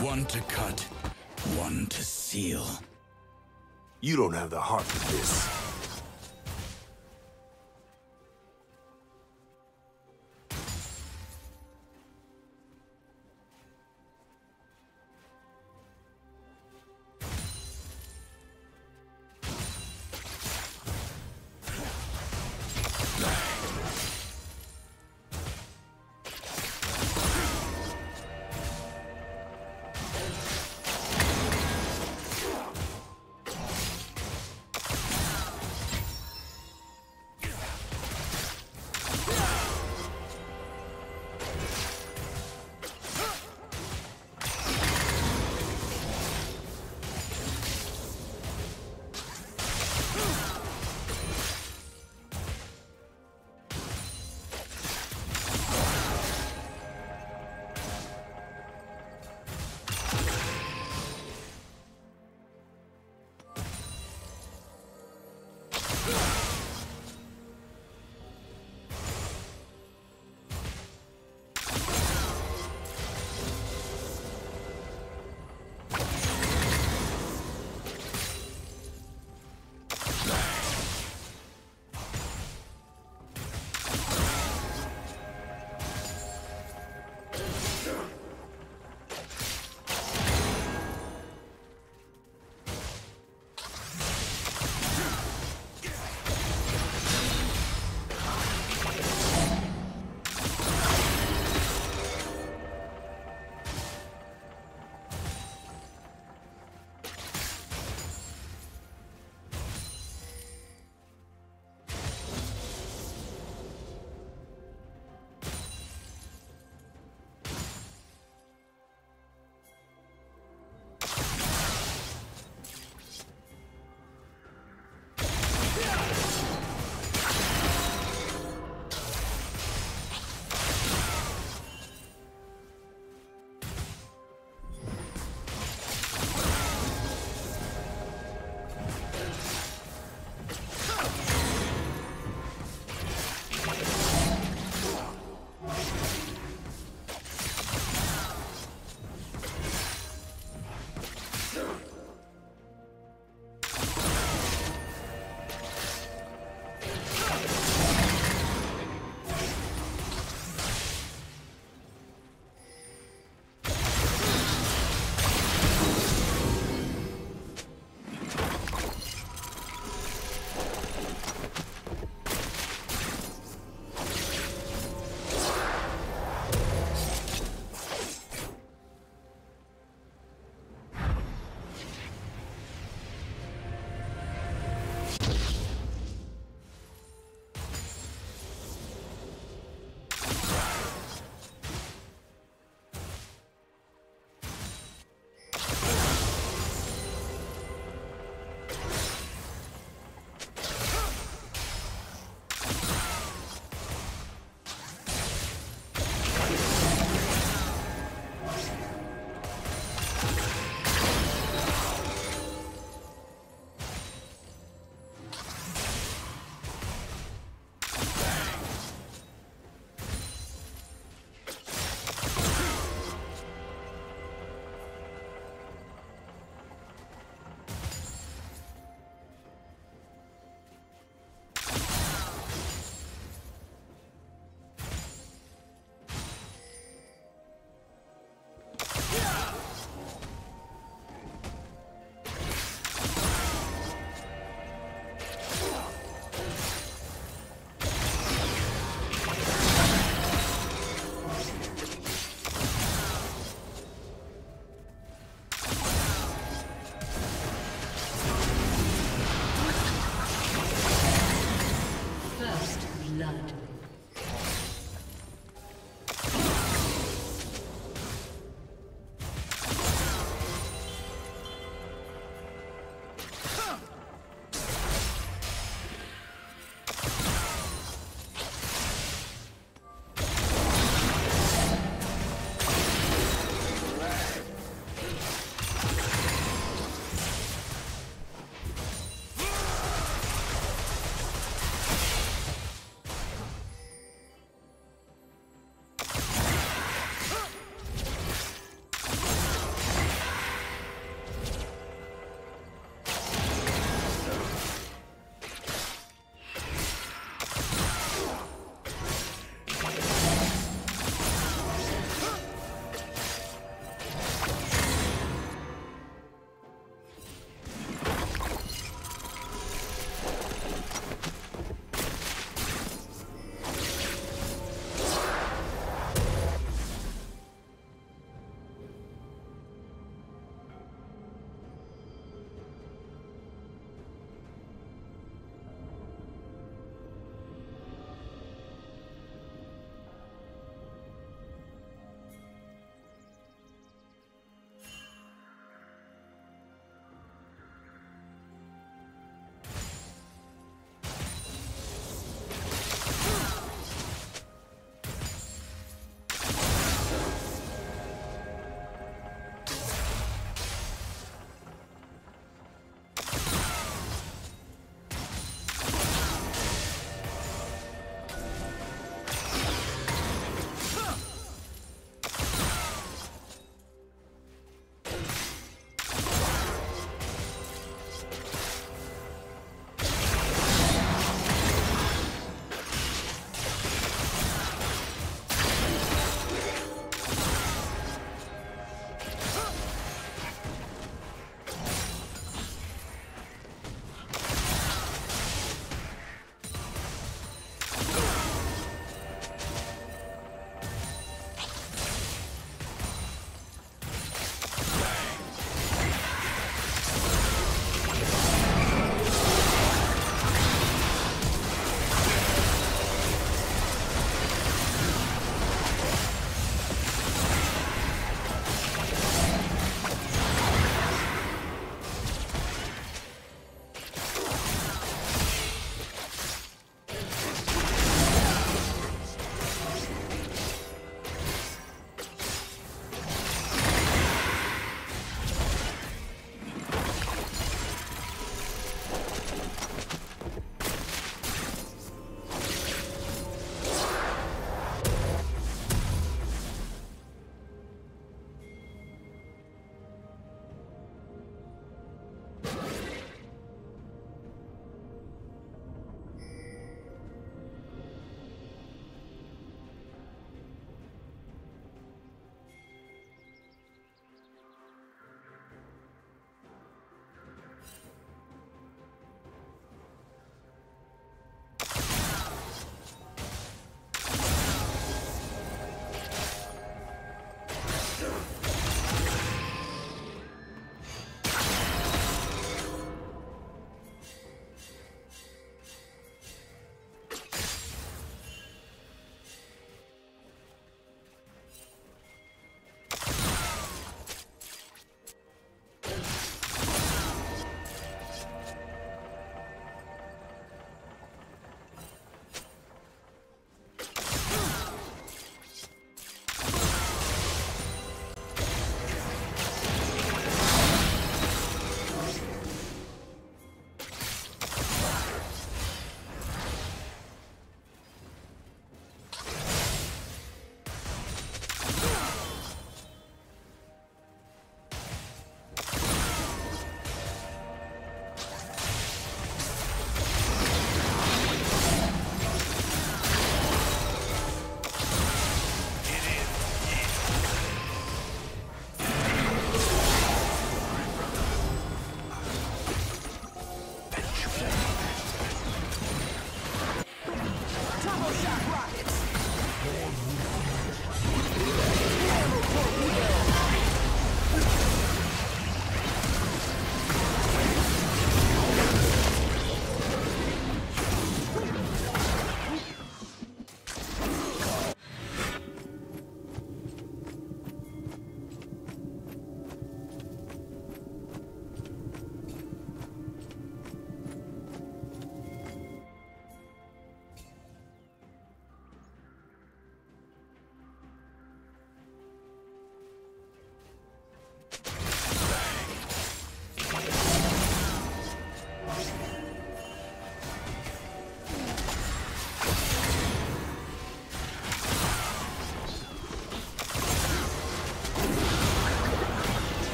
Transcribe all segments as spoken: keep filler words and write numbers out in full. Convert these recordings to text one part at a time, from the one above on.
One to cut, one to seal. You don't have the heart for this.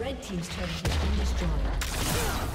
Red team's turret has been destroyed.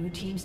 Blue team's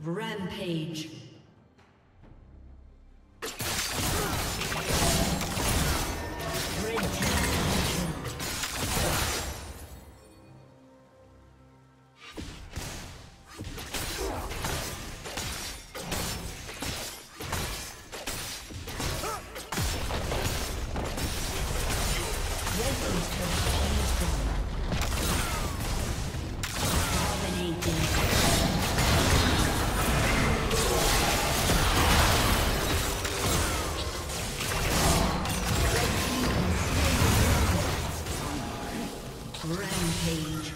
Rampage. Rampage.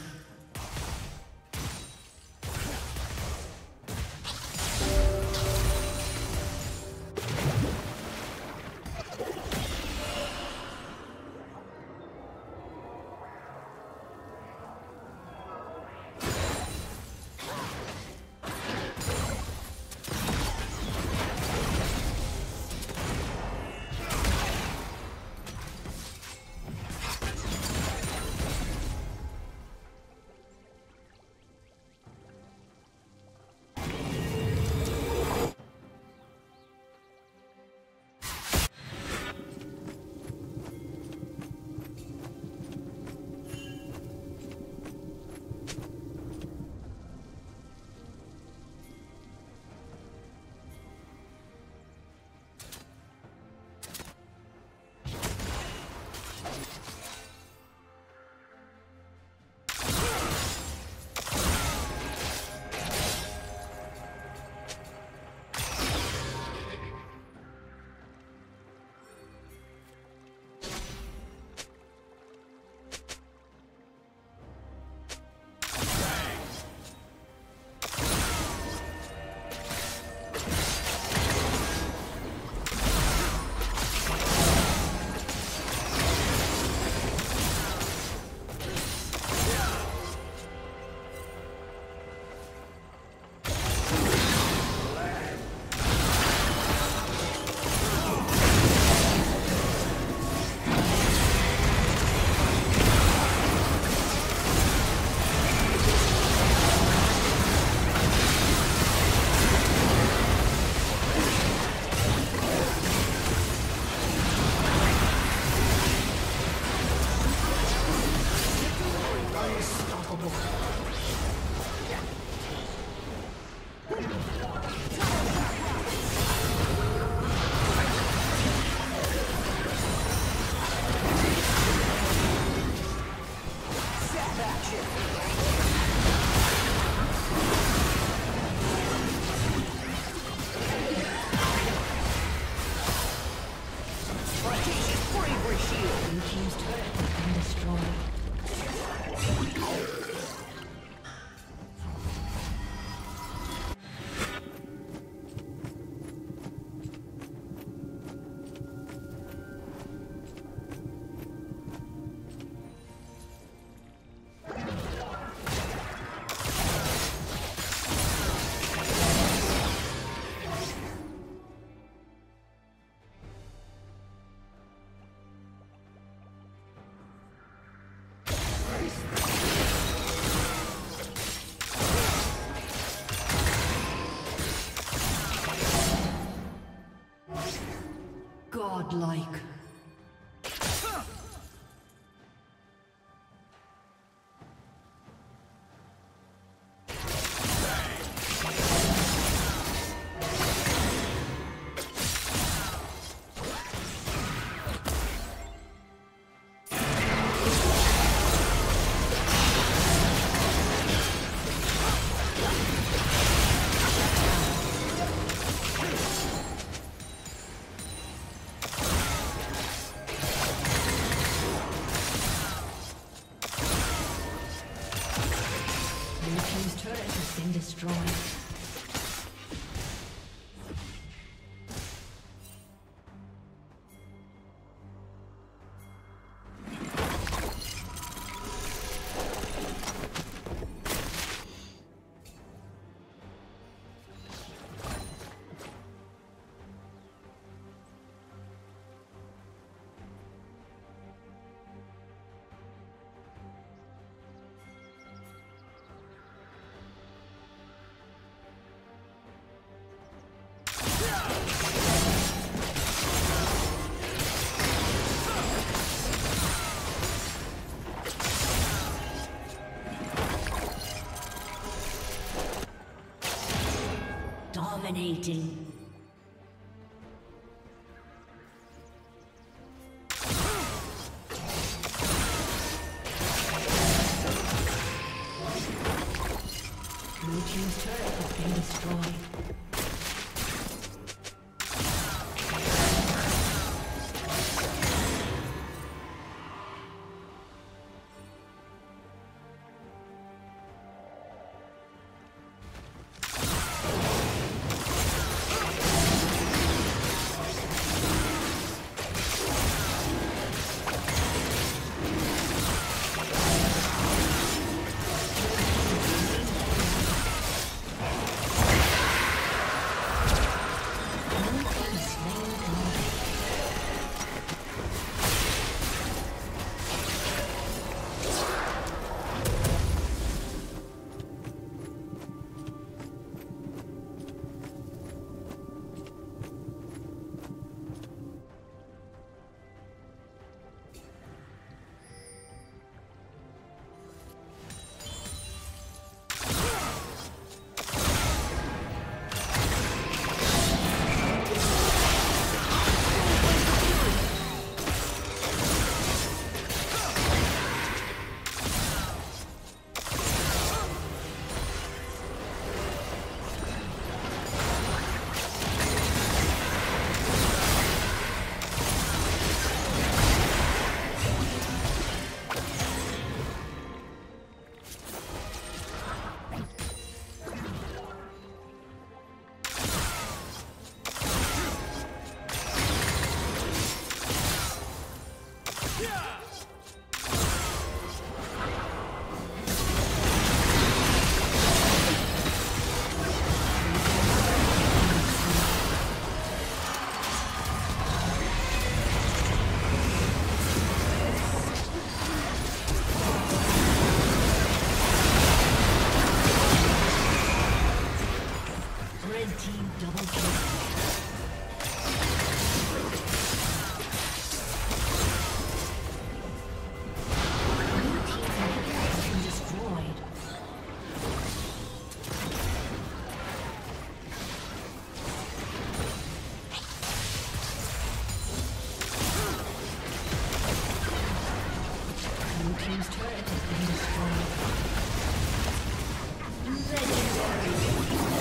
Godlike. Dominating. Blue's turret has been destroyed. Blue team's turret has been destroyed. Legendary. Blue team's inhibitor has been triple kill.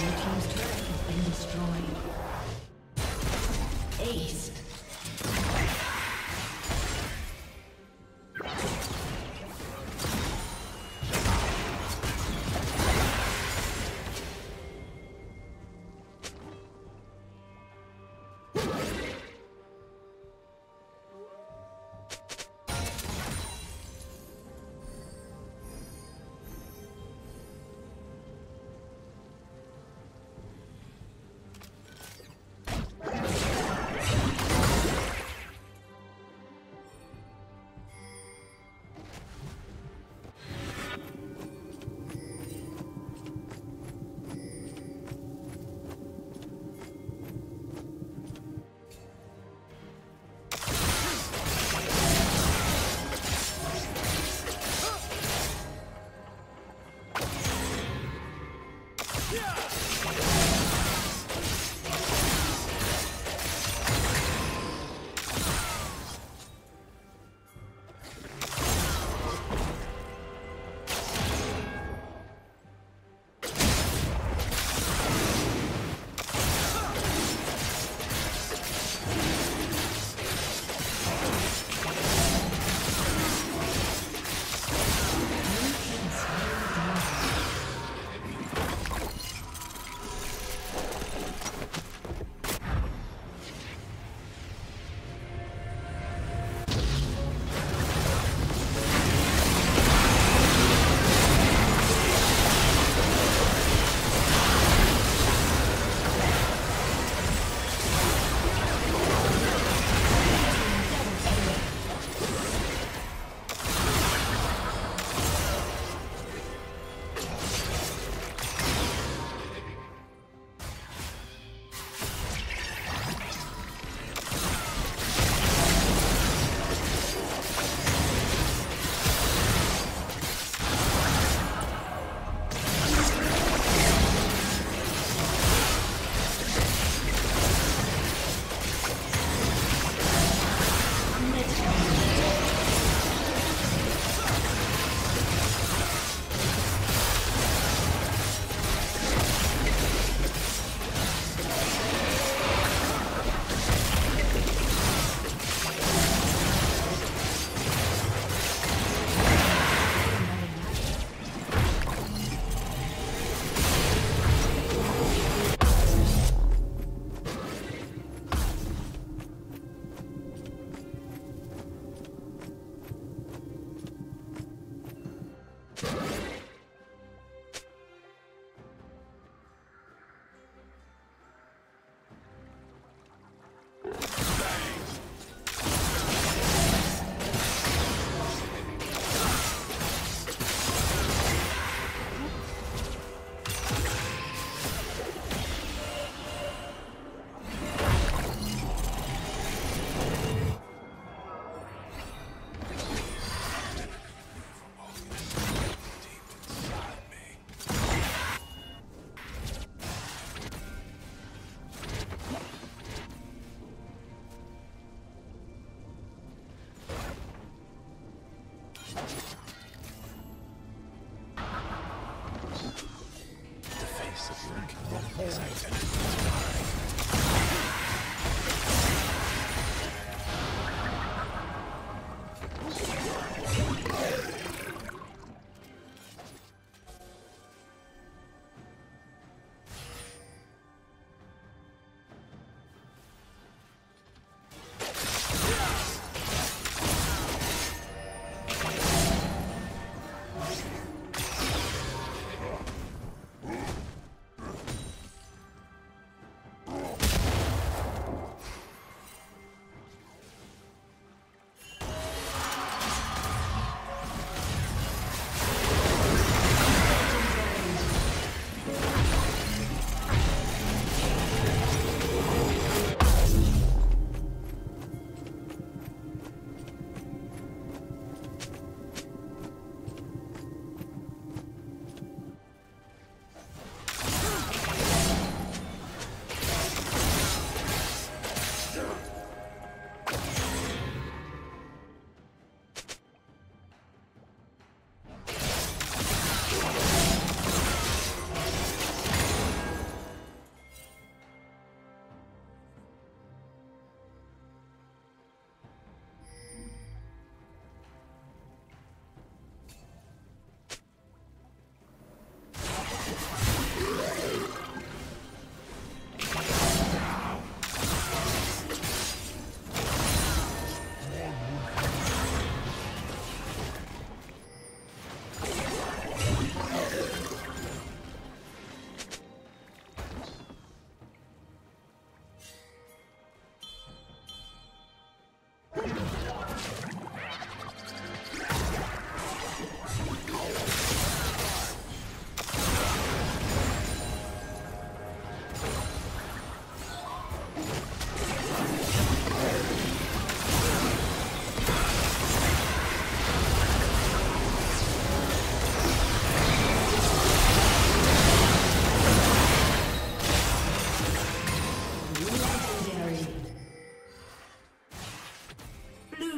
Your team's turret has been destroyed. Ace.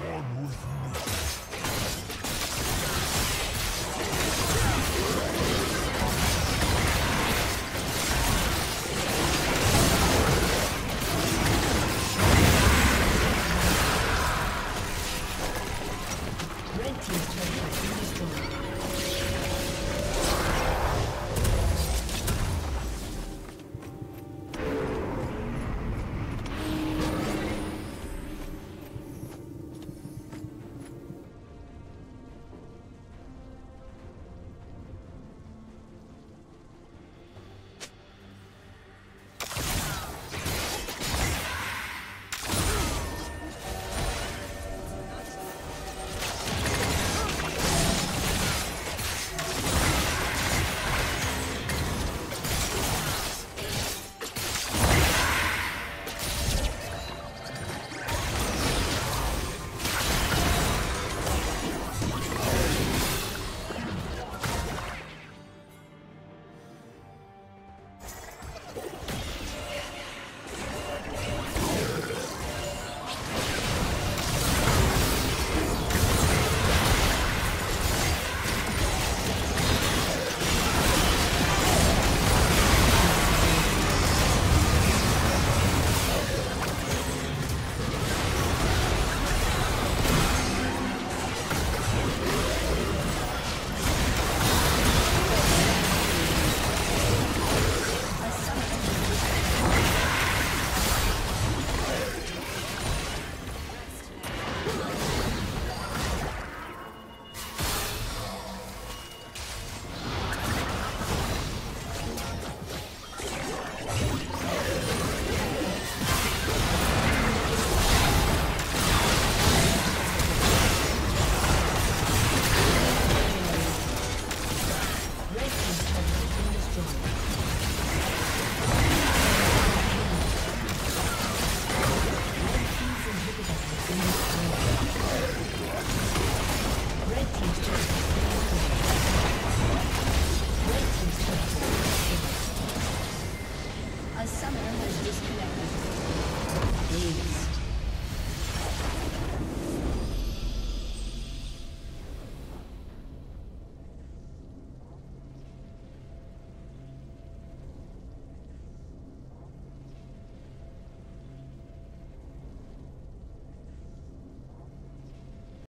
One with me.